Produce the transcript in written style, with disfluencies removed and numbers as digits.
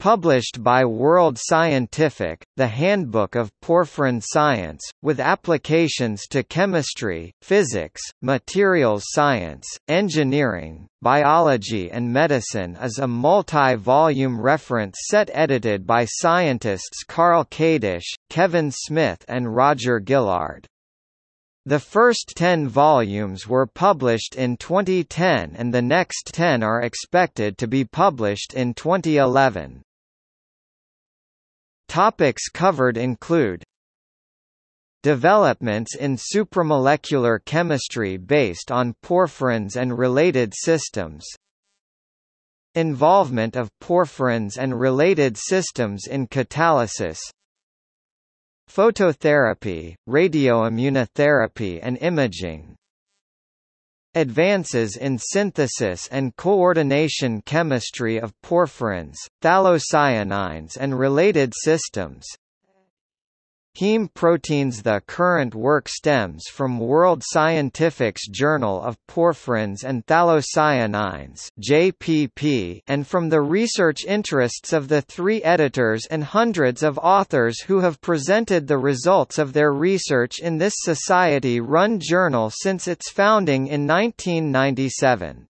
Published by World Scientific, the Handbook of Porphyrin Science, with applications to chemistry, physics, materials science, engineering, biology and medicine, is a multi-volume reference set edited by scientists Karl Kadish, Kevin Smith and Roger Gillard. The first 10 volumes were published in 2010 and the next 10 are expected to be published in 2011. Topics covered include developments in supramolecular chemistry based on porphyrins and related systems, involvement of porphyrins and related systems in catalysis, phototherapy, radioimmunotherapy and imaging, advances in synthesis and coordination chemistry of porphyrins, phthalocyanines and related systems, Heme Proteins. The current work stems from World Scientific's Journal of Porphyrins and Phthalocyanines (JPP) and from the research interests of the three editors and hundreds of authors who have presented the results of their research in this society-run journal since its founding in 1997.